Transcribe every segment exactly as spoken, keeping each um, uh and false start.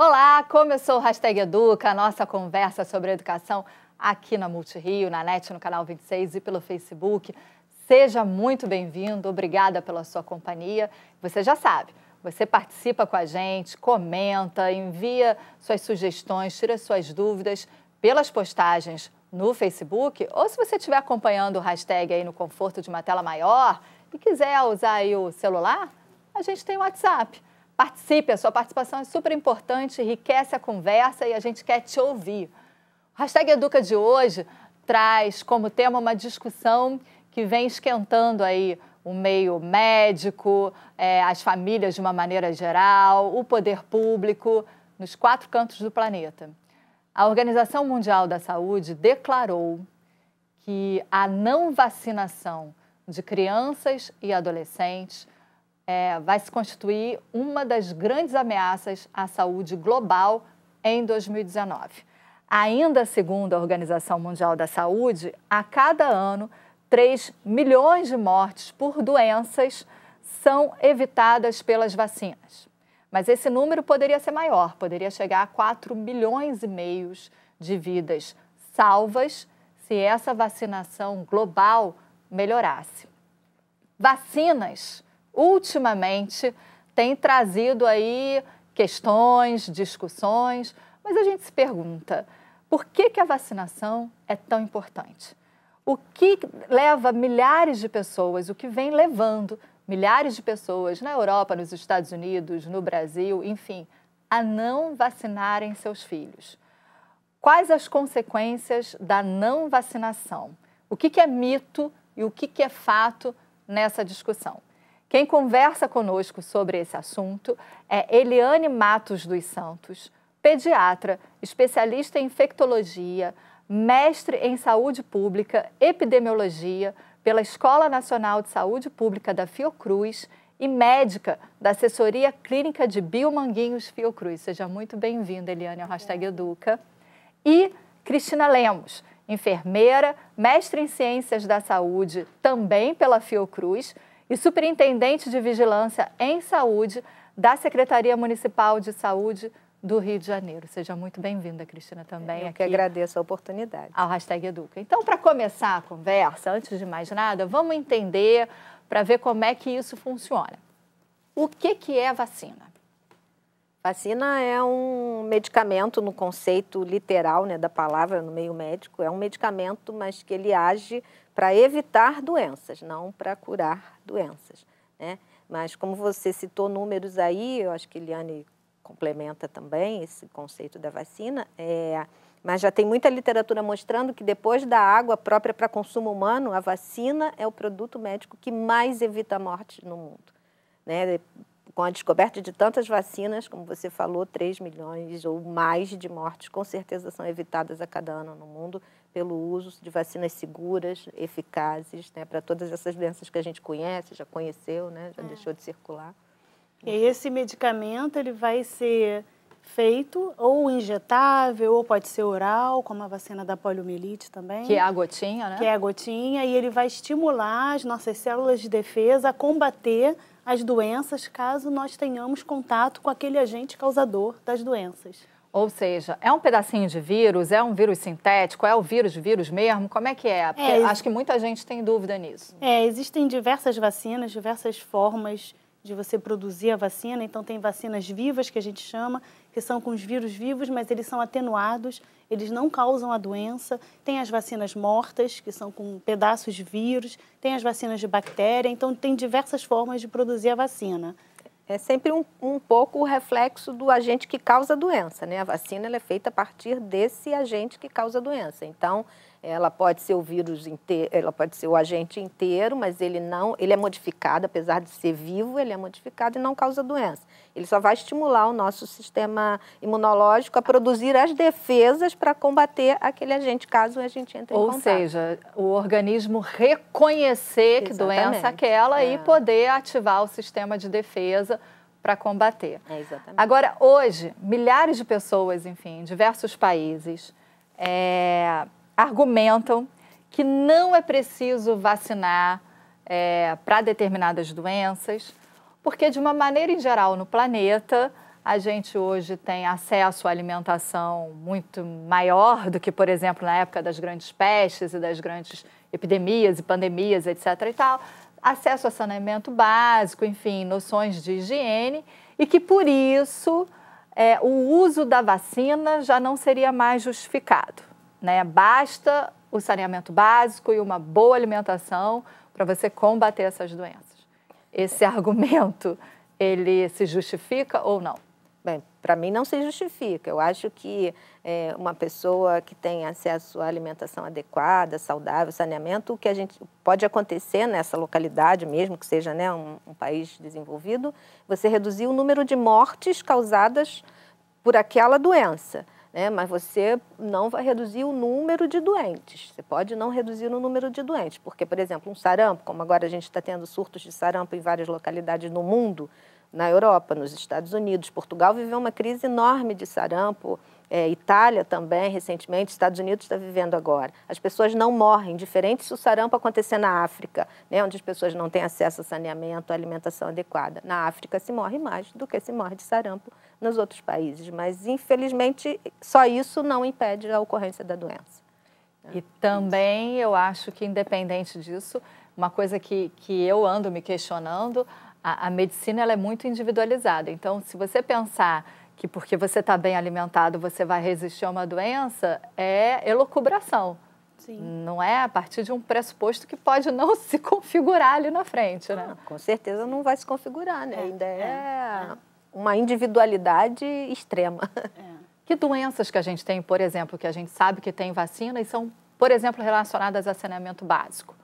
Olá, começou o Hashtag Educa, a nossa conversa sobre educação aqui na Multirio, na NET, no canal vinte e seis e pelo Facebook. Seja muito bem-vindo, obrigada pela sua companhia. Você já sabe, você participa com a gente, comenta, envia suas sugestões, tira suas dúvidas pelas postagens no Facebook, ou se você estiver acompanhando o hashtag aí no conforto de uma tela maior e quiser usar aí o celular, a gente tem o WhatsApp. Participe, a sua participação é super importante, enriquece a conversa e a gente quer te ouvir. O Hashtag Educa de hoje traz como tema uma discussão que vem esquentando aí o meio médico, é, as famílias de uma maneira geral, o poder público, nos quatro cantos do planeta. A Organização Mundial da Saúde declarou que a não vacinação de crianças e adolescentes É, vai se constituir uma das grandes ameaças à saúde global em dois mil e dezenove. Ainda segundo a Organização Mundial da Saúde, a cada ano, três milhões de mortes por doenças são evitadas pelas vacinas. Mas esse número poderia ser maior, poderia chegar a quatro milhões e meio de vidas salvas se essa vacinação global melhorasse. Vacinas ultimamente tem trazido aí questões, discussões, mas a gente se pergunta, por que que a vacinação é tão importante? O que leva milhares de pessoas, o que vem levando milhares de pessoas na Europa, nos Estados Unidos, no Brasil, enfim, a não vacinarem seus filhos? Quais as consequências da não vacinação? O que que é mito e o que que é fato nessa discussão? Quem conversa conosco sobre esse assunto é Eliane Matos dos Santos, pediatra, especialista em infectologia, mestre em saúde pública, epidemiologia, pela Escola Nacional de Saúde Pública da Fiocruz e médica da assessoria clínica de Biomanguinhos Fiocruz. Seja muito bem-vinda, Eliane, ao Hashtag Educa. E Cristina Lemos, enfermeira, mestre em ciências da saúde, também pela Fiocruz, e Superintendente de Vigilância em Saúde da Secretaria Municipal de Saúde do Rio de Janeiro. Seja muito bem-vinda, Cristina, também. Eu aqui que agradeço a oportunidade. Ao Hashtag Educa. Então, para começar a conversa, antes de mais nada, vamos entender para ver como é que isso funciona. O que que é vacina? Vacina é um medicamento no conceito literal, né, da palavra no meio médico. É um medicamento, mas que ele age para evitar doenças, não para curar doenças, né? Mas como você citou números aí, eu acho que Eliane complementa também esse conceito da vacina, é, mas já tem muita literatura mostrando que depois da água própria para consumo humano, a vacina é o produto médico que mais evita mortes no mundo, né? Com a descoberta de tantas vacinas, como você falou, três milhões ou mais de mortes com certeza são evitadas a cada ano no mundo pelo uso de vacinas seguras, eficazes, né, para todas essas doenças que a gente conhece, já conheceu, né, já é. deixou de circular. E esse medicamento ele vai ser feito ou injetável, ou pode ser oral, como a vacina da poliomielite também. Que é a gotinha, né? Que é a gotinha, e ele vai estimular as nossas células de defesa a combater as doenças caso nós tenhamos contato com aquele agente causador das doenças. Ou seja, é um pedacinho de vírus, é um vírus sintético, é o vírus, vírus mesmo? Como é que é? Porque é, acho que muita gente tem dúvida nisso. É, existem diversas vacinas, diversas formas de você produzir a vacina. Então, tem vacinas vivas, que a gente chama, que são com os vírus vivos, mas eles são atenuados, eles não causam a doença. Tem as vacinas mortas, que são com pedaços de vírus, tem as vacinas de bactéria. Então, tem diversas formas de produzir a vacina. É sempre um, um pouco o reflexo do agente que causa a doença, né? A vacina ela é feita a partir desse agente que causa a doença. Então, ela pode ser o vírus inteiro, ela pode ser o agente inteiro, mas ele não, ele é modificado, apesar de ser vivo, ele é modificado e não causa doença. Ele só vai estimular o nosso sistema imunológico a produzir as defesas para combater aquele agente, caso a gente entre em contato. Ou seja, o organismo reconhecer que doença é aquela e poder ativar o sistema de defesa para combater. É, exatamente. Agora, hoje, milhares de pessoas, enfim, em diversos países, é... argumentam que não é preciso vacinar é, para determinadas doenças, porque, de uma maneira em geral, no planeta, A gente hoje tem acesso à alimentação muito maior do que, por exemplo, na época das grandes pestes e das grandes epidemias e pandemias, etcétera e tal. Acesso a saneamento básico, enfim, noções de higiene, e que por isso é, o uso da vacina já não seria mais justificado, né? Basta o saneamento básico e uma boa alimentação para você combater essas doenças. Esse argumento, ele se justifica ou não? Bem, para mim não se justifica. Eu acho que é, uma pessoa que tem acesso à alimentação adequada, saudável, saneamento, o que a gente pode acontecer nessa localidade, mesmo que seja, né, um, um país desenvolvido, você reduzir o número de mortes causadas por aquela doença, né? Mas você não vai reduzir o número de doentes. Você pode não reduzir o número de doentes, porque, por exemplo, um sarampo, como agora a gente está tendo surtos de sarampo em várias localidades no mundo, na Europa, nos Estados Unidos, Portugal viveu uma crise enorme de sarampo, é, Itália também recentemente, Estados Unidos está vivendo agora. As pessoas não morrem, diferente se o sarampo acontecer na África, né, onde as pessoas não têm acesso a saneamento, a alimentação adequada. Na África se morre mais do que se morre de sarampo nos outros países, mas infelizmente só isso não impede a ocorrência da doença. E também eu acho que, independente disso, uma coisa que, que eu ando me questionando, A, a medicina ela é muito individualizada. Então, se você pensar que porque você está bem alimentado você vai resistir a uma doença, é elucubração. Sim. Não é a partir de um pressuposto que pode não se configurar ali na frente, né? Ah, com certeza não vai se configurar, né? É. Ainda é, é uma individualidade extrema. É. Que doenças que a gente tem, por exemplo, que a gente sabe que tem vacina e são, por exemplo, relacionadas a saneamento básico?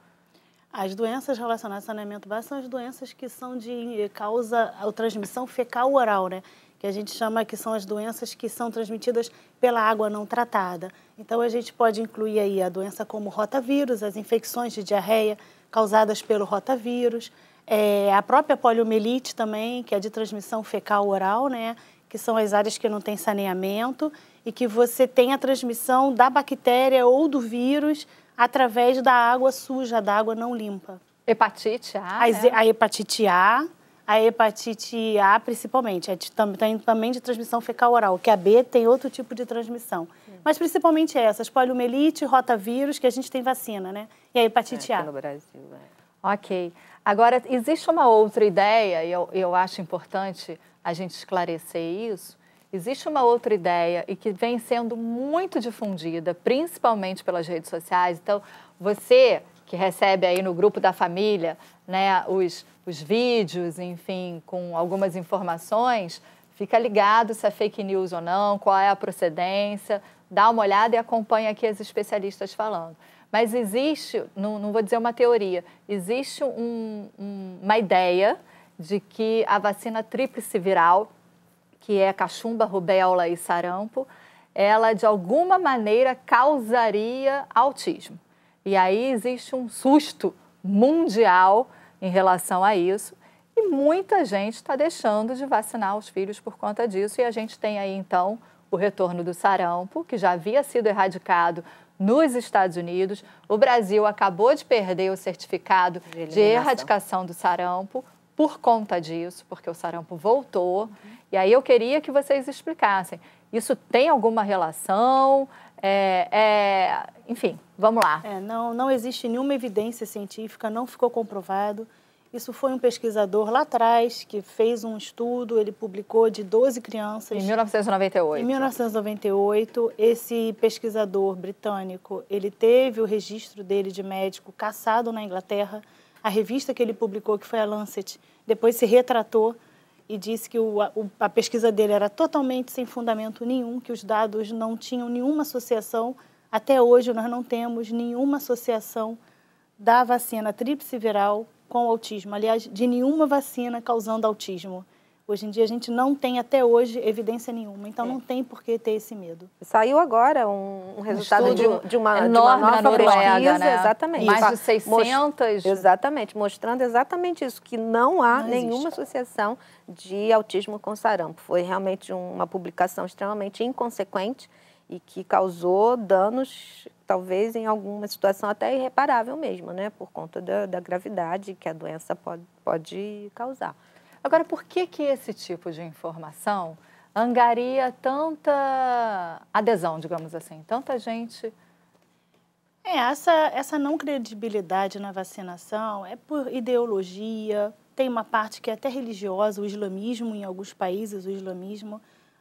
As doenças relacionadas ao saneamento básico são as doenças que são de causa ou transmissão fecal-oral, né? Que a gente chama que são as doenças que são transmitidas pela água não tratada. Então, a gente pode incluir aí a doença como rotavírus, as infecções de diarreia causadas pelo rotavírus, é, a própria poliomielite também, que é de transmissão fecal-oral, né? Que são as áreas que não tem saneamento e que você tem a transmissão da bactéria ou do vírus através da água suja, da água não limpa. Hepatite A, né? A hepatite A, a hepatite A principalmente, é de, também, também de transmissão fecal-oral, que a B tem outro tipo de transmissão. Hum. Mas principalmente essas, poliomielite, rotavírus, que a gente tem vacina, né? E a hepatite é, A. Aqui no Brasil, é. Ok. Agora, existe uma outra ideia, e eu, eu acho importante a gente esclarecer isso. Existe uma outra ideia e que vem sendo muito difundida, principalmente pelas redes sociais. Então, você que recebe aí no grupo da família, né, os, os vídeos, enfim, com algumas informações, fica ligado se é fake news ou não, qual é a procedência, dá uma olhada e acompanha aqui os especialistas falando. Mas existe, não, não vou dizer uma teoria, existe um, um, uma ideia de que a vacina tríplice viral, que é cachumba, rubéola e sarampo, ela de alguma maneira causaria autismo. E aí existe um susto mundial em relação a isso e muita gente está deixando de vacinar os filhos por conta disso. E a gente tem aí então o retorno do sarampo, que já havia sido erradicado nos Estados Unidos. O Brasil acabou de perder o certificado de, de erradicação do sarampo por conta disso, porque o sarampo voltou. Uhum. E aí eu queria que vocês explicassem, isso tem alguma relação? É, é, enfim, vamos lá. É, não, não existe nenhuma evidência científica, não ficou comprovado. Isso foi um pesquisador lá atrás que fez um estudo, ele publicou de doze crianças. Em mil novecentos e noventa e oito. Em mil novecentos e noventa e oito, esse pesquisador britânico, ele teve o registro dele de médico caçado na Inglaterra. A revista que ele publicou, que foi a Lancet, depois se retratou e disse que o, a, a pesquisa dele era totalmente sem fundamento nenhum, que os dados não tinham nenhuma associação. Até hoje, nós não temos nenhuma associação da vacina tríplice viral com autismo. Aliás, de nenhuma vacina causando autismo. Hoje em dia, a gente não tem, até hoje, evidência nenhuma. Então, é. não tem por que ter esse medo. Saiu agora um, um resultado um de, de, uma, de uma nova Noruega, pesquisa. Né? Exatamente. Mais de seiscentas. Exatamente, mostrando exatamente isso, que não há não nenhuma existe. associação de autismo com sarampo. Foi realmente uma publicação extremamente inconsequente e que causou danos, talvez, em alguma situação até irreparável mesmo, né? Por conta da, da gravidade que a doença pode, pode causar. Agora, por que que esse tipo de informação angaria tanta adesão, digamos assim, tanta gente? É, essa, essa não credibilidade na vacinação é por ideologia, tem uma parte que é até religiosa, o islamismo, em alguns países, o islamismo,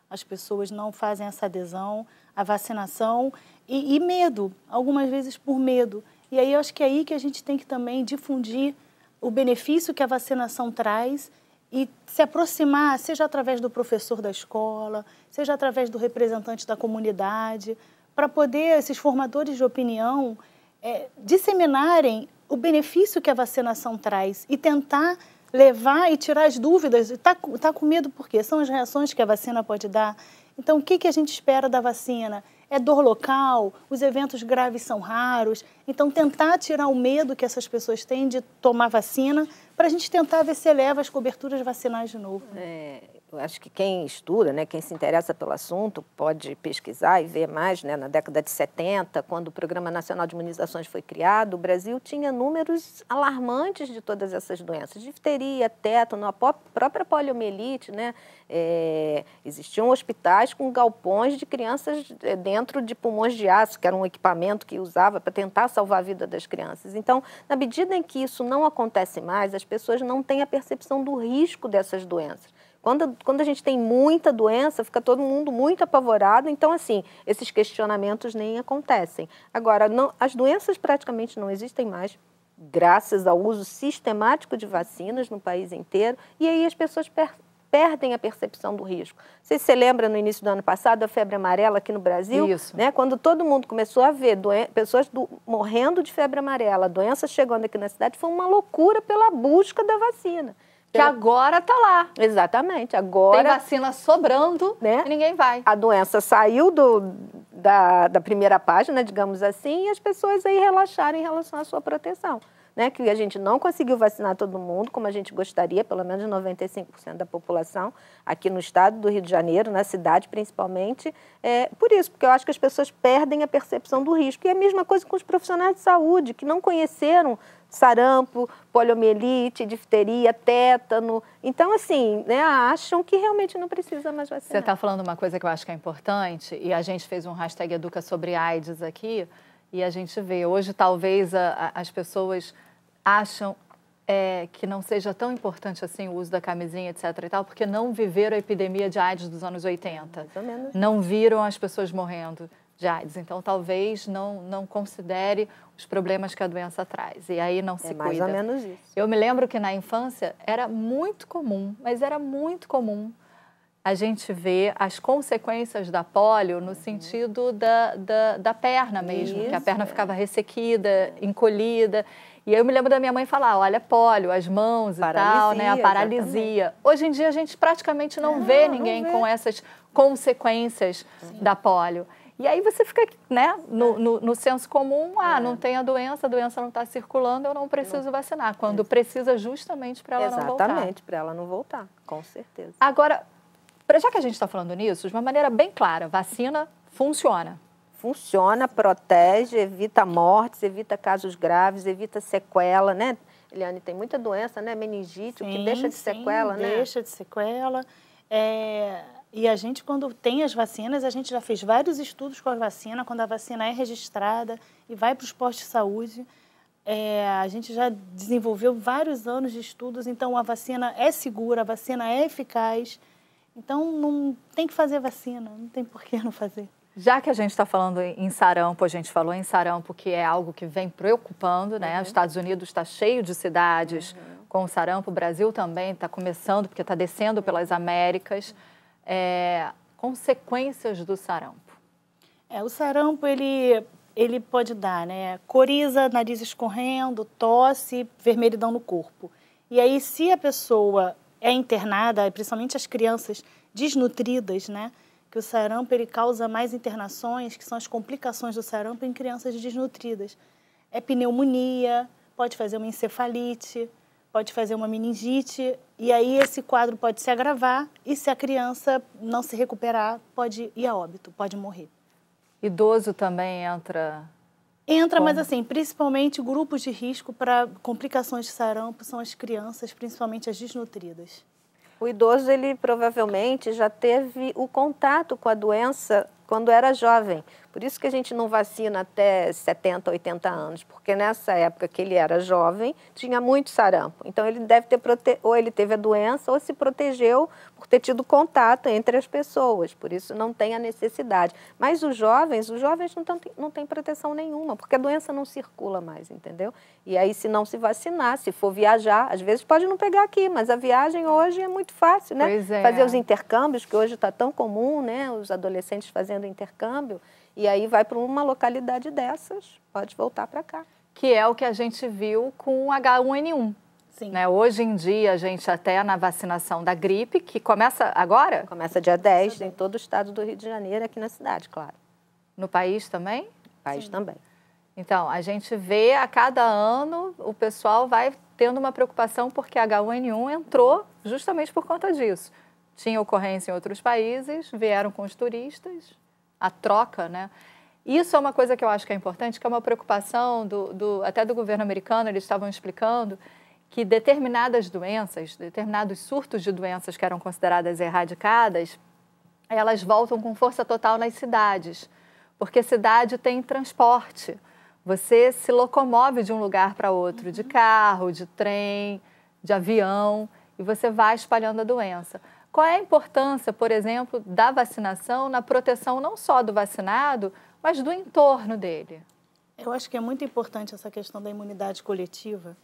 as pessoas não fazem essa adesão à vacinação e, e medo, algumas vezes por medo. E aí eu acho que é aí que a gente tem que também difundir o benefício que a vacinação traz e se aproximar, seja através do professor da escola, seja através do representante da comunidade, para poder esses formadores de opinião é, disseminarem o benefício que a vacinação traz e tentar levar e tirar as dúvidas. Está tá com medo por quê? São as reações que a vacina pode dar. Então, o que, que a gente espera da vacina? É dor local, os eventos graves são raros. Então, tentar tirar o medo que essas pessoas têm de tomar vacina para a gente tentar ver se eleva as coberturas vacinais de novo. É... Eu acho que quem estuda, né, quem se interessa pelo assunto, pode pesquisar e ver mais, né, na década de setenta, quando o Programa Nacional de Imunizações foi criado, o Brasil tinha números alarmantes de todas essas doenças, difteria, tétano, a própria poliomielite, né, é, existiam hospitais com galpões de crianças dentro de pulmões de aço, que era um equipamento que usava para tentar salvar a vida das crianças. Então, na medida em que isso não acontece mais, as pessoas não têm a percepção do risco dessas doenças. Quando, quando a gente tem muita doença, fica todo mundo muito apavorado. Então, assim, esses questionamentos nem acontecem. Agora, não, as doenças praticamente não existem mais, graças ao uso sistemático de vacinas no país inteiro. E aí as pessoas per, perdem a percepção do risco. Você se lembra, no início do ano passado, a febre amarela aqui no Brasil? Isso. Né, quando todo mundo começou a ver doen- pessoas do, morrendo de febre amarela, doença chegando aqui na cidade, foi uma loucura pela busca da vacina. Que agora está lá. Exatamente, agora... Tem vacina sobrando, né? E ninguém vai. A doença saiu do, da, da primeira página, digamos assim, e as pessoas aí relaxaram em relação à sua proteção. Né? Que a gente não conseguiu vacinar todo mundo, como a gente gostaria, pelo menos noventa e cinco por cento da população, aqui no estado do Rio de Janeiro, na cidade principalmente. É, por isso, porque eu acho que as pessoas perdem a percepção do risco. E a mesma coisa com os profissionais de saúde, que não conheceram sarampo, poliomielite, difteria, tétano. Então, assim, né, acham que realmente não precisa mais vacinar. Você está falando uma coisa que eu acho que é importante, e a gente fez um hashtag Educa sobre AIDS aqui, e a gente vê, hoje talvez a, a, as pessoas acham é, que não seja tão importante assim o uso da camisinha, etcétera e tal, porque não viveram a epidemia de AIDS dos anos oitenta. Mais ou menos. Não viram as pessoas morrendo de AIDS. Então, talvez não, não considere os problemas que a doença traz. E aí não se cuida. É mais ou menos isso. Eu me lembro que na infância era muito comum, mas era muito comum a gente ver as consequências da polio no sentido da, da, da perna mesmo, isso, que a perna é. ficava ressequida, encolhida. E eu me lembro da minha mãe falar, olha, polio, as mãos paralisia, e tal, né? A paralisia. Exatamente. Hoje em dia a gente praticamente não, não vê ninguém não vê. com essas consequências Sim. da polio. E aí você fica, né, no, no, no senso comum, ah, não tem a doença, a doença não está circulando, eu não preciso vacinar. Quando precisa justamente para ela não voltar. Exatamente, para ela não voltar, com certeza. Agora, já que a gente está falando nisso, de uma maneira bem clara, vacina funciona. Funciona, protege, evita mortes, evita casos graves, evita sequela, né? Eliane, tem muita doença, né? Meningite, o que deixa de sequela, né? deixa de sequela, é... E a gente, quando tem as vacinas, a gente já fez vários estudos com a vacina, quando a vacina é registrada e vai para os postos de saúde, é, a gente já desenvolveu vários anos de estudos, então a vacina é segura, a vacina é eficaz, então não tem que fazer vacina, não tem por que não fazer. Já que a gente está falando em sarampo, a gente falou em sarampo, que é algo que vem preocupando, né? Uhum. Os Estados Unidos está cheio de cidades uhum. com sarampo, o Brasil também está começando, porque está descendo pelas Américas. É, consequências do sarampo. É, o sarampo, ele, ele pode dar, né? Coriza, nariz escorrendo, tosse, vermelhidão no corpo. E aí, se a pessoa é internada, principalmente as crianças desnutridas, né? Que o sarampo, ele causa mais internações, que são as complicações do sarampo em crianças desnutridas. É pneumonia, pode fazer uma encefalite, pode fazer uma meningite, e aí esse quadro pode se agravar e se a criança não se recuperar, pode ir a óbito, pode morrer. Idoso também entra? Entra, como? Mas assim, principalmente grupos de risco para complicações de sarampo são as crianças, principalmente as desnutridas. o idoso ele provavelmente já teve o contato com a doença quando era jovem. Por isso que a gente não vacina até setenta, oitenta anos, porque nessa época que ele era jovem, tinha muito sarampo. Então, ele deve ter prote... ou ele teve a doença ou se protegeu por ter tido contato entre as pessoas. Por isso, não tem a necessidade. Mas os jovens, os jovens não, tão, não têm proteção nenhuma, porque a doença não circula mais, entendeu? E aí, se não se vacinar, se for viajar, às vezes pode não pegar aqui, mas a viagem hoje é muito fácil, né? Pois é. Fazer os intercâmbios, que hoje está tão comum, né? Os adolescentes fazendo intercâmbio. E aí vai para uma localidade dessas, pode voltar para cá. Que é o que a gente viu com o H um N um. Sim. Né? Hoje em dia, a gente até na vacinação da gripe, que começa agora? Começa dia dez, em todo o estado do Rio de Janeiro, aqui na cidade, claro. No país também? No país Sim. também. Então, a gente vê a cada ano, o pessoal vai tendo uma preocupação porque H um N um entrou justamente por conta disso. Tinha ocorrência em outros países, vieram com os turistas... a troca, né? Isso é uma coisa que eu acho que é importante, que é uma preocupação do, do, até do governo americano, eles estavam explicando que determinadas doenças, determinados surtos de doenças que eram consideradas erradicadas, elas voltam com força total nas cidades, porque cidade tem transporte, você se locomove de um lugar para outro, de carro, de trem, de avião, e você vai espalhando a doença. Qual é a importância, por exemplo, da vacinação na proteção não só do vacinado, mas do entorno dele? Eu acho que é muito importante essa questão da imunidade coletiva,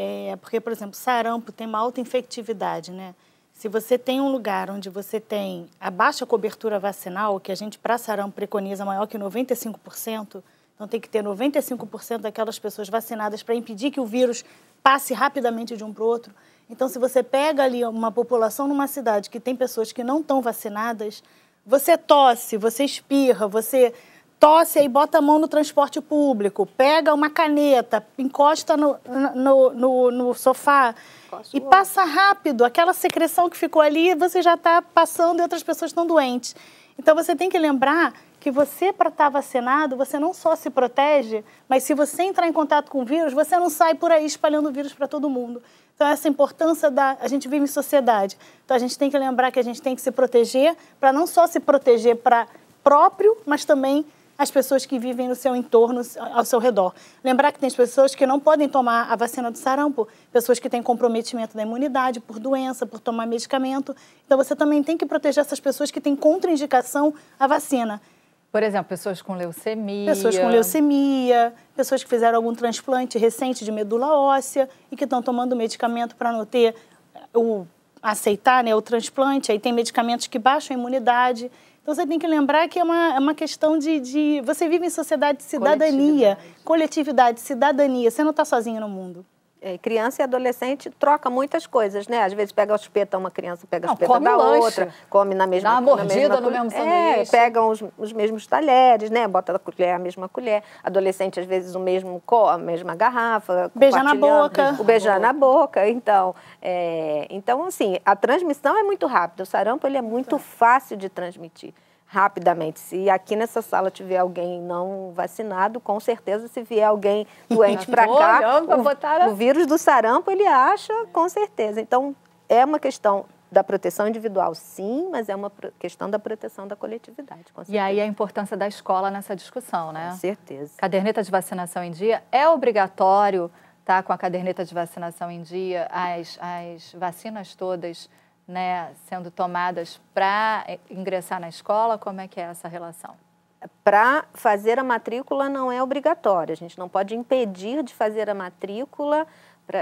é, porque, por exemplo, sarampo tem uma alta infectividade, né? Se você tem um lugar onde você tem a baixa cobertura vacinal, que a gente, para sarampo, preconiza maior que noventa e cinco por cento, então tem que ter noventa e cinco por cento daquelas pessoas vacinadas para impedir que o vírus passe rapidamente de um para o outro. Então, se você pega ali uma população numa cidade que tem pessoas que não estão vacinadas, você tosse, você espirra, você tosse e bota a mão no transporte público, pega uma caneta, encosta no, no, no, no sofá Posso e passa rápido. Aquela secreção que ficou ali, você já está passando e outras pessoas estão doentes. Então, você tem que lembrar que você, para estar vacinado, você não só se protege, mas se você entrar em contato com o vírus, você não sai por aí espalhando o vírus para todo mundo. Então, essa importância da... A gente vive em sociedade. Então, a gente tem que lembrar que a gente tem que se proteger para não só se proteger para próprio, mas também as pessoas que vivem no seu entorno, ao seu redor. Lembrar que tem pessoas que não podem tomar a vacina do sarampo, pessoas que têm comprometimento da imunidade por doença, por tomar medicamento. Então, você também tem que proteger essas pessoas que têm contraindicação à vacina. Por exemplo, pessoas com leucemia. Pessoas com leucemia, pessoas que fizeram algum transplante recente de medula óssea e que estão tomando medicamento para não ter, o, aceitar, né, o transplante. Aí tem medicamentos que baixam a imunidade. Então, você tem que lembrar que é uma, é uma questão de, de... Você vive em sociedade de cidadania, coletividade, coletividade cidadania. Você não está sozinho no mundo. É, criança e adolescente troca muitas coisas, né? Às vezes pega a chupeta, uma criança pega a não, chupeta da lanche. outra, come na mesma... Dá uma mordida na mesma, no mesmo sanduíche. É, pegam os, os mesmos talheres, né? Bota a colher, a mesma colher. Adolescente, às vezes, o mesmo co, a mesma garrafa. Beijar na boca. O beijar na boca, então... É, então, assim, a transmissão é muito rápida. O sarampo, ele é muito é. fácil de transmitir. Rapidamente. Se aqui nessa sala tiver alguém não vacinado, com certeza se vier alguém doente para cá, o, o vírus do sarampo ele acha, com certeza. Então, é uma questão da proteção individual, sim, mas é uma questão da proteção da coletividade, com certeza. E aí a importância da escola nessa discussão, né? Com certeza. Caderneta de vacinação em dia é obrigatório, tá? Com a caderneta de vacinação em dia, as, as vacinas todas... Né, sendo tomadas para ingressar na escola, como é que é essa relação? Para fazer a matrícula não é obrigatório, a gente não pode impedir de fazer a matrícula pra,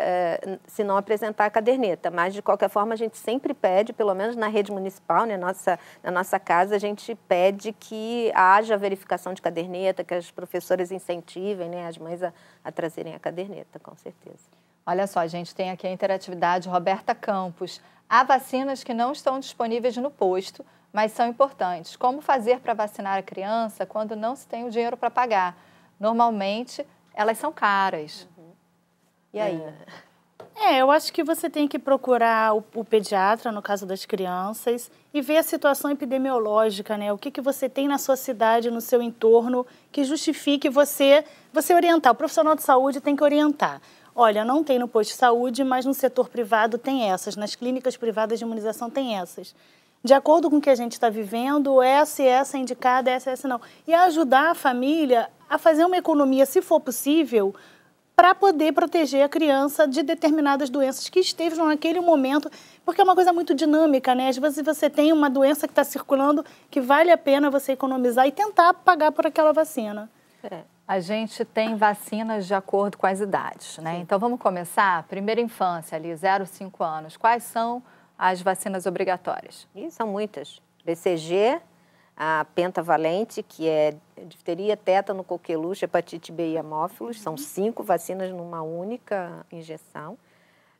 se não apresentar a caderneta, mas de qualquer forma a gente sempre pede, pelo menos na rede municipal, né, nossa, na nossa casa, a gente pede que haja verificação de caderneta, que as professoras incentivem, né, as mães a, a trazerem a caderneta, com certeza. Olha só, a gente tem aqui a interatividade Roberta Campos. Há vacinas que não estão disponíveis no posto, mas são importantes. Como fazer para vacinar a criança quando não se tem o dinheiro para pagar? Normalmente, elas são caras. Uhum. E aí? É, eu acho que você tem que procurar o, o pediatra, no caso das crianças, e ver a situação epidemiológica, né? O que, que você tem na sua cidade, no seu entorno, que justifique você, você orientar. O profissional de saúde tem que orientar. olha, não tem no posto de saúde, mas no setor privado tem essas, nas clínicas privadas de imunização tem essas. De acordo com o que a gente está vivendo, essa e essa é indicada, essa e essa não. E ajudar a família a fazer uma economia, se for possível, para poder proteger a criança de determinadas doenças que estejam naquele momento, porque é uma coisa muito dinâmica, né? Às vezes você tem uma doença que está circulando que vale a pena você economizar e tentar pagar por aquela vacina. É. A gente tem vacinas de acordo com as idades, né? Sim. Então, vamos começar. Primeira infância, ali, zero a cinco anos. Quais são as vacinas obrigatórias? E são muitas. B C G, a pentavalente, que é difteria, tétano, coqueluche, hepatite B e hemófilos. São cinco vacinas numa única injeção.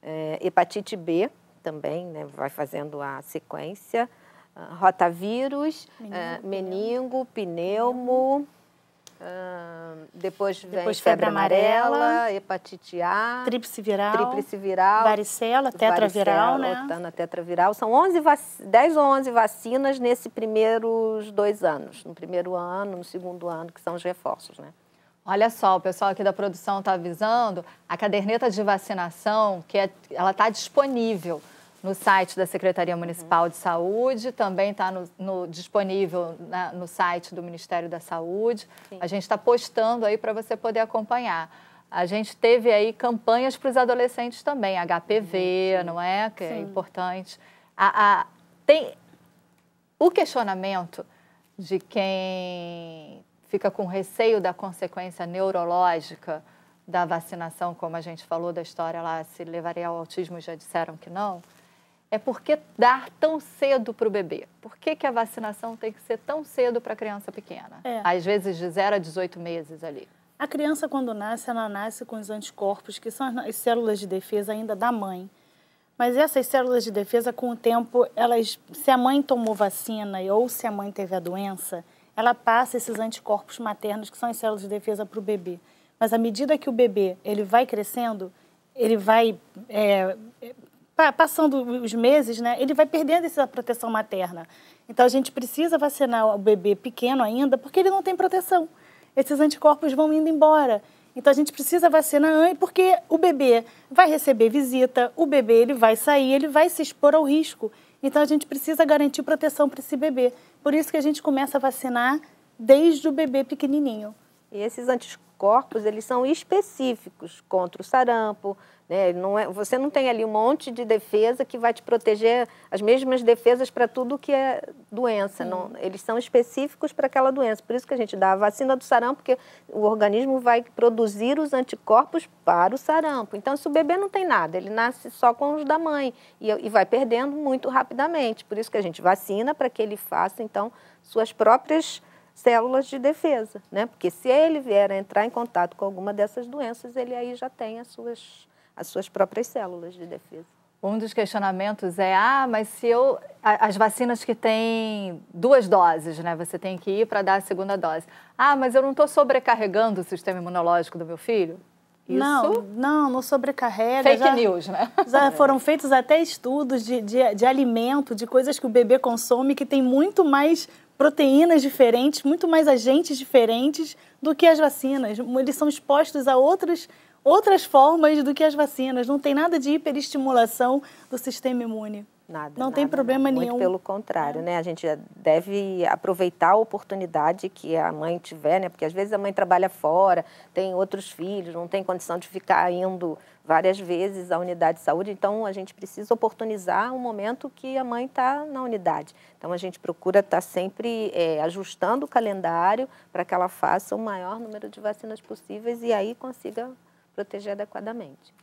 É, hepatite B também, né? Vai fazendo a sequência. Rotavírus, meningo, é, meningo pneumo... Uh, depois vem depois febre, febre amarela, amarela, hepatite A, tríplice viral, tríplice viral, varicela, tetraviral, varicela, né? Otana, tetraviral. São onze, dez ou onze vacinas nesses primeiros dois anos. No primeiro ano, no segundo ano, que são os reforços, né? Olha só, o pessoal aqui da produção está avisando, a caderneta de vacinação, que é, ela está disponível no site da Secretaria Municipal de Saúde, também está no, no, disponível na, no site do Ministério da Saúde. Sim. A gente está postando aí para você poder acompanhar. A gente teve aí campanhas para os adolescentes também, H P V, sim, não é? Que sim, é importante. A, a, tem o questionamento de quem fica com receio da consequência neurológica da vacinação, como a gente falou da história lá, se levaria ao autismo, já disseram que não. É porque dar tão cedo para o bebê? Por que que a vacinação tem que ser tão cedo para a criança pequena? É. Às vezes de zero a dezoito meses ali. A criança, quando nasce, ela nasce com os anticorpos, que são as células de defesa ainda da mãe. Mas essas células de defesa, com o tempo, elas, se a mãe tomou vacina ou se a mãe teve a doença, ela passa esses anticorpos maternos, que são as células de defesa, para o bebê. Mas à medida que o bebê ele vai crescendo, ele vai... É, passando os meses, né, ele vai perdendo essa proteção materna. Então, a gente precisa vacinar o bebê pequeno ainda, porque ele não tem proteção. Esses anticorpos vão indo embora. Então, a gente precisa vacinar porque o bebê vai receber visita, o bebê ele vai sair, ele vai se expor ao risco. Então, a gente precisa garantir proteção para esse bebê. Por isso que a gente começa a vacinar desde o bebê pequenininho. E esses anticorpos, eles são específicos contra o sarampo, né? Não é, você não tem ali um monte de defesa que vai te proteger, as mesmas defesas para tudo que é doença. Não, eles são específicos para aquela doença. Por isso que a gente dá a vacina do sarampo, porque o organismo vai produzir os anticorpos para o sarampo. Então, se o bebê não tem nada, ele nasce só com os da mãe e, e vai perdendo muito rapidamente. Por isso que a gente vacina para que ele faça, então, suas próprias células de defesa, né? Porque se ele vier a entrar em contato com alguma dessas doenças, ele aí já tem as suas, as suas próprias células de defesa. Um dos questionamentos é, ah, mas se eu... As vacinas que têm duas doses, né? Você tem que ir para dar a segunda dose. Ah, mas eu não estou sobrecarregando o sistema imunológico do meu filho? Isso? Não, não, não sobrecarrega. Fake já, news, né? Já foram feitos até estudos de, de, de alimento, de coisas que o bebê consome, que tem muito mais... proteínas diferentes, muito mais agentes diferentes do que as vacinas. Eles são expostos a outras, outras formas do que as vacinas. Não tem nada de hiperestimulação do sistema imune. Nada. Não nada, tem problema não. nenhum. Muito pelo contrário, né? A gente deve aproveitar a oportunidade que a mãe tiver, né? Porque às vezes a mãe trabalha fora, tem outros filhos, não tem condição de ficar indo várias vezes à unidade de saúde. Então, a gente precisa oportunizar o momento que a mãe está na unidade. Então, a gente procura estar sempre é, ajustando o calendário para que ela faça o maior número de vacinas possíveis e aí consiga proteger adequadamente.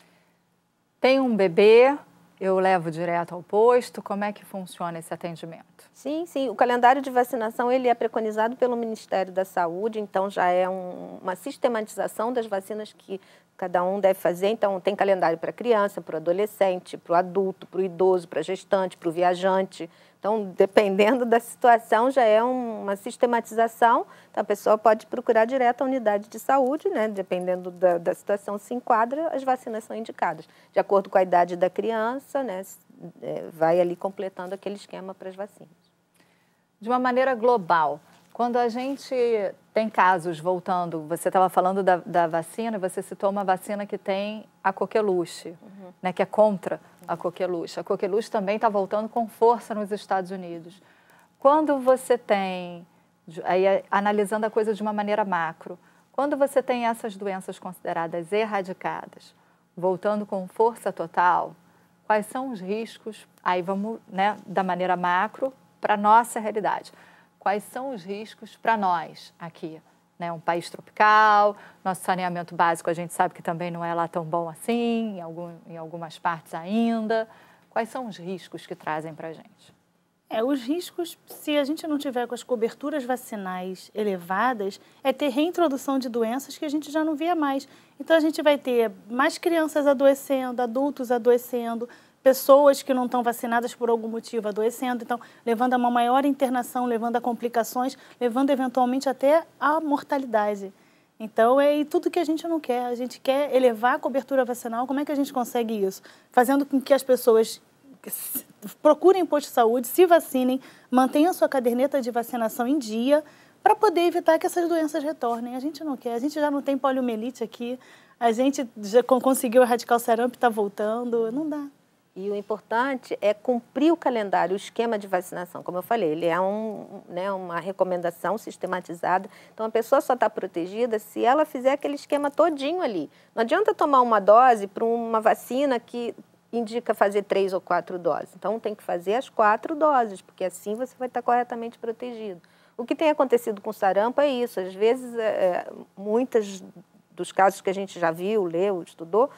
Tem um bebê... Eu levo direto ao posto, como é que funciona esse atendimento? Sim, sim, o calendário de vacinação ele é preconizado pelo Ministério da Saúde, então já é um, uma sistematização das vacinas que cada um deve fazer, então tem calendário para criança, para o adolescente, para o adulto, para o idoso, para a gestante, para o viajante, então dependendo da situação já é um, uma sistematização, então a pessoa pode procurar direto a unidade de saúde, né? Dependendo da, da situação se enquadra, as vacinas são indicadas, de acordo com a idade da criança, né? Vai ali completando aquele esquema para as vacinas. De uma maneira global, quando a gente Tem casos, voltando, você estava falando da, da vacina, você citou uma vacina que tem a coqueluche, uhum. né, que é contra uhum. a coqueluche. A coqueluche também está voltando com força nos Estados Unidos. Quando você tem, aí, analisando a coisa de uma maneira macro, quando você tem essas doenças consideradas erradicadas, voltando com força total, quais são os riscos, aí vamos, né, da maneira macro para a nossa realidade. Quais são os riscos para nós aqui? Né? Um país tropical, nosso saneamento básico a gente sabe que também não é lá tão bom assim, em, algum, em algumas partes ainda. Quais são os riscos que trazem para a gente? É, os riscos, se a gente não tiver com as coberturas vacinais elevadas, é ter reintrodução de doenças que a gente já não via mais. Então, a gente vai ter mais crianças adoecendo, adultos adoecendo, pessoas que não estão vacinadas por algum motivo adoecendo, então levando a uma maior internação, levando a complicações, levando eventualmente até a mortalidade. Então é tudo que a gente não quer, a gente quer elevar a cobertura vacinal. Como é que a gente consegue isso? Fazendo com que as pessoas procurem posto de saúde, se vacinem, mantenham sua caderneta de vacinação em dia, para poder evitar que essas doenças retornem. A gente não quer, a gente já não tem poliomielite aqui, a gente já conseguiu erradicar o sarampo e está voltando, não dá. E o importante é cumprir o calendário, o esquema de vacinação. Como eu falei, ele é um, né, uma recomendação sistematizada. Então, a pessoa só está protegida se ela fizer aquele esquema todinho ali. Não adianta tomar uma dose para uma vacina que indica fazer três ou quatro doses. Então, tem que fazer as quatro doses, porque assim você vai estar corretamente protegido. O que tem acontecido com sarampo é isso. Às vezes, é, muitas dos casos que a gente já viu, leu, estudou,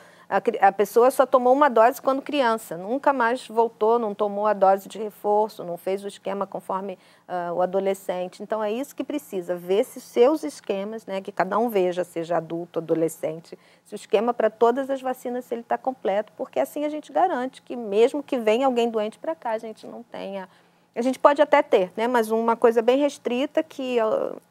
a pessoa só tomou uma dose quando criança, nunca mais voltou, não tomou a dose de reforço, não fez o esquema conforme uh, o adolescente. Então, é isso que precisa, ver se seus esquemas, né, que cada um veja, seja adulto, adolescente, se o esquema para todas as vacinas, se ele está completo, porque assim a gente garante que mesmo que venha alguém doente para cá, a gente não tenha... A gente pode até ter, né, mas uma coisa bem restrita que... Uh,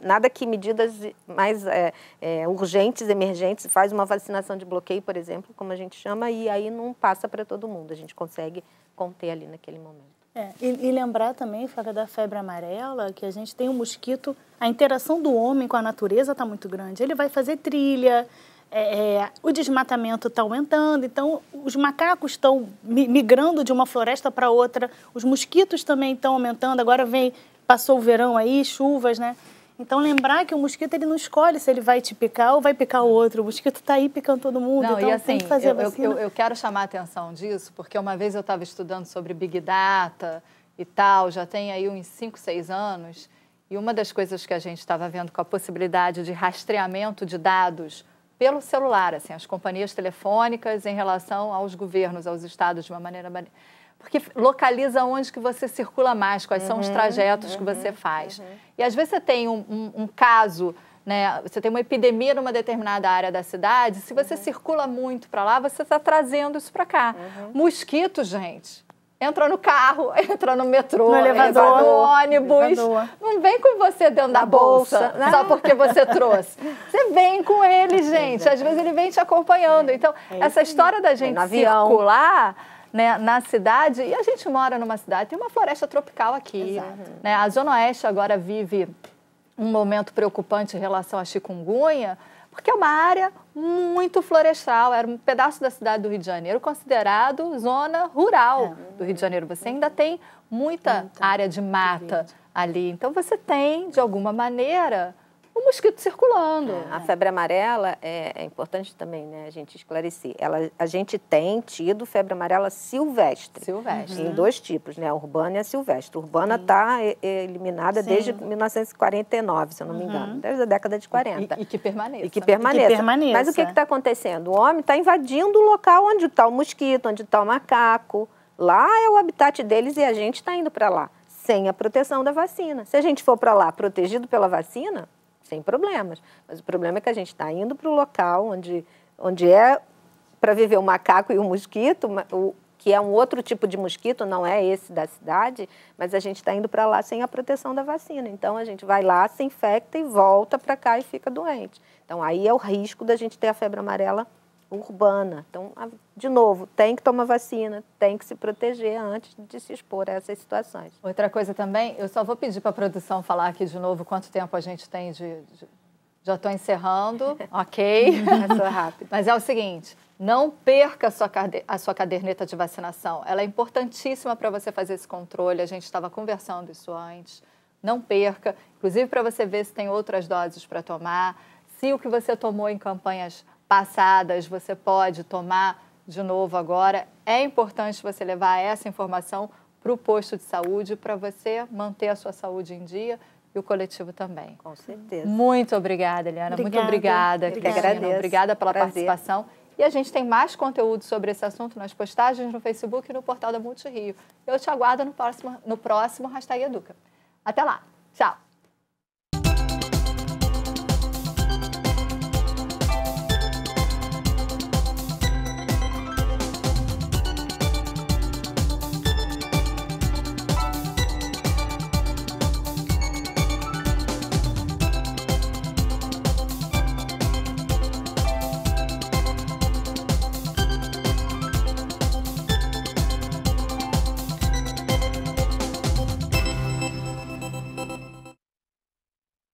nada que medidas mais é, é, urgentes, emergentes, faz uma vacinação de bloqueio, por exemplo, como a gente chama, e aí não passa para todo mundo, a gente consegue conter ali naquele momento. É, e, e lembrar também, Flávia, da febre amarela, que a gente tem um mosquito, a interação do homem com a natureza está muito grande, ele vai fazer trilha, é, é, o desmatamento está aumentando, então os macacos estão migrando de uma floresta para outra, os mosquitos também estão aumentando, agora vem, passou o verão aí, chuvas, né? Então, lembrar que o mosquito, ele não escolhe se ele vai te picar ou vai picar o outro. O mosquito está aí picando todo mundo, não, então e assim, tem que fazer eu, a vacina. Eu, eu quero chamar a atenção disso, porque uma vez eu estava estudando sobre Big Data e tal, já tem aí uns cinco, seis anos, e uma das coisas que a gente estava vendo com a possibilidade de rastreamento de dados pelo celular, assim, as companhias telefônicas em relação aos governos, aos estados, de uma maneira... Porque localiza onde que você circula mais, quais uhum, são os trajetos uhum, que você faz. Uhum. E às vezes você tem um, um, um caso, né, você tem uma epidemia numa determinada área da cidade, se você uhum. circula muito para lá, você está trazendo isso para cá. Uhum. Mosquito, gente, entra no carro, entra no metrô, no elevador, no ônibus, elevador. Não vem com você dentro da, da bolsa, bolsa, só porque você trouxe. Você vem com ele, gente, às vezes ele vem te acompanhando. Então, é essa história da gente é circular... Né, na cidade, e a gente mora numa cidade, tem uma floresta tropical aqui. Né? A Zona Oeste agora vive um momento preocupante em relação à chikungunya, porque é uma área muito florestal, era um pedaço da cidade do Rio de Janeiro considerado zona rural é. do Rio de Janeiro. Você ainda tem muita então, área de mata ali, então você tem, de alguma maneira... o mosquito circulando. É, a febre amarela é, é importante também, né, a gente esclarecer. Ela, a gente tem tido febre amarela silvestre. Silvestre. Uhum. Em dois tipos, né, a urbana e a silvestre. A urbana está eliminada Sim. desde mil novecentos e quarenta e nove, se eu não uhum. me engano, desde a década de quarenta. E, e que permaneça. E que permaneça. E que permaneça. Mas o que está acontecendo? O homem está invadindo o local onde está o mosquito, onde está o macaco. Lá é o habitat deles e a gente está indo para lá, sem a proteção da vacina. Se a gente for para lá protegido pela vacina... sem problemas, mas o problema é que a gente está indo para o local onde, onde é para viver o macaco e o mosquito, o, que é um outro tipo de mosquito, não é esse da cidade, mas a gente está indo para lá sem a proteção da vacina. Então, a gente vai lá, se infecta e volta para cá e fica doente. Então, aí é o risco da gente ter a febre amarela urbana. Então, de novo, tem que tomar vacina, tem que se proteger antes de se expor a essas situações. Outra coisa também, eu só vou pedir para a produção falar aqui de novo quanto tempo a gente tem de... de... Já estou encerrando, ok? Passou rápido. Mas é o seguinte, não perca a sua, cade... a sua caderneta de vacinação. Ela é importantíssima para você fazer esse controle. A gente estava conversando isso antes. Não perca, inclusive para você ver se tem outras doses para tomar. Se o que você tomou em campanhas passadas, você pode tomar de novo agora. É importante você levar essa informação para o posto de saúde, para você manter a sua saúde em dia. E o coletivo também. Com certeza. Muito obrigada, Eliane. Muito obrigada. Eu que agradeço. Obrigada pela Prazer. participação. E a gente tem mais conteúdo sobre esse assunto nas postagens, no Facebook e no portal da Multirio. Eu te aguardo no próximo, no próximo Hashtag Educa. Até lá. Tchau.